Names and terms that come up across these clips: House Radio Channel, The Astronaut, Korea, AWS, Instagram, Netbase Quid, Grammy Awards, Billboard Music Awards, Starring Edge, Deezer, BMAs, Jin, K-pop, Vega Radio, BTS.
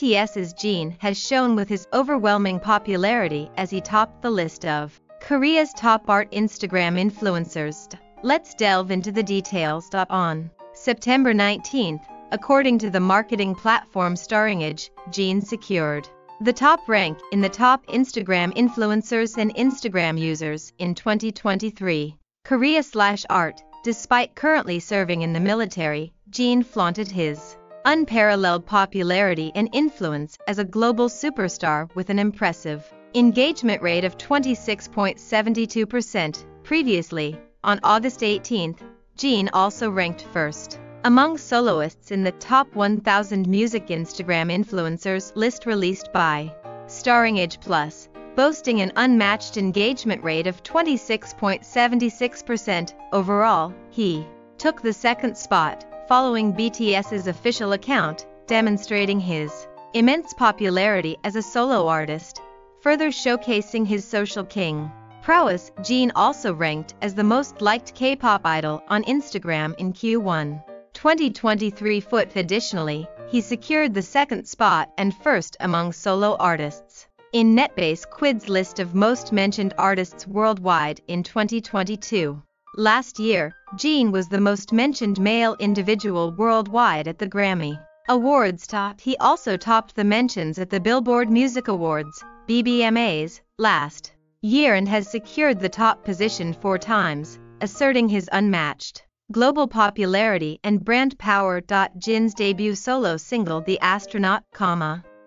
BTS's Jin has shone with his overwhelming popularity as he topped the list of Korea's top art Instagram influencers. Let's delve into the details. On September 19th, according to the marketing platform Starring Edge, Jin secured the top rank in the top Instagram influencers and Instagram users in 2023. Korea/art. Despite currently serving in the military, Jin flaunted his unparalleled popularity and influence as a global superstar with an impressive engagement rate of 26.72%. Previously, on August 18, Jin also ranked first among soloists in the top 1,000 music Instagram influencers list released by Starring Edge Plus, boasting an unmatched engagement rate of 26.76%. Overall, he took the second spot, following BTS's official account, demonstrating his immense popularity as a solo artist, further showcasing his social king prowess. Jin also ranked as the most liked K-pop idol on Instagram in Q1 2023. Additionally, he secured the second spot and first among solo artists in Netbase Quid's list of most mentioned artists worldwide in 2022. Last year, Jin was the most mentioned male individual worldwide at the Grammy Awards. He also topped the mentions at the Billboard Music Awards, BMAs, last year and has secured the top position 4 times, asserting his unmatched global popularity and brand power. Jin's debut solo single The Astronaut,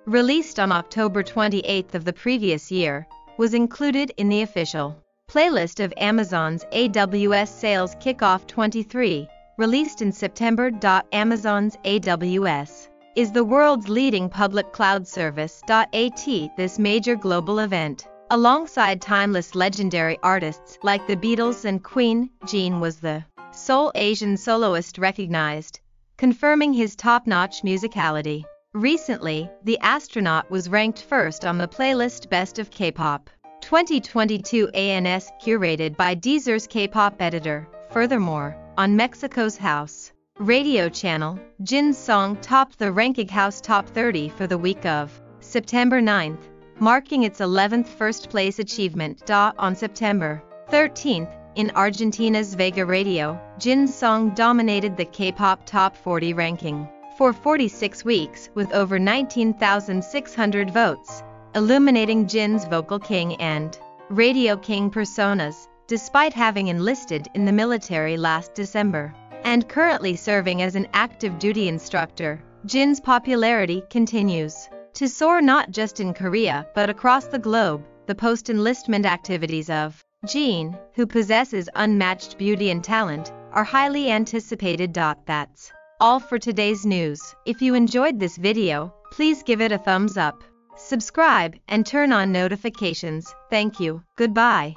released on October 28 of the previous year, was included in the official playlist of Amazon's AWS Sales Kickoff 23, released in September. Amazon's AWS is the world's leading public cloud service. This major global event, alongside timeless legendary artists like the Beatles and Queen, Jin was the sole Asian soloist recognized, confirming his top-notch musicality. Recently, The Astronaut was ranked first on the playlist Best of K-Pop 2022 ANS, curated by Deezer's K-Pop editor. Furthermore, on Mexico's House Radio Channel, Jin's song topped the ranking House Top 30 for the week of September 9th, marking its 11th first-place achievement. On September 13th, in Argentina's Vega Radio, Jin's song dominated the K-pop Top 40 ranking for 46 weeks with over 19,600 votes, illuminating Jin's vocal king and radio king personas. Despite having enlisted in the military last December and currently serving as an active duty instructor, Jin's popularity continues to soar not just in Korea but across the globe. The post-enlistment activities of Jin, who possesses unmatched beauty and talent, are highly anticipated. That's all for today's news. If you enjoyed this video, please give it a thumbs up, subscribe, and turn on notifications. Thank you. Goodbye.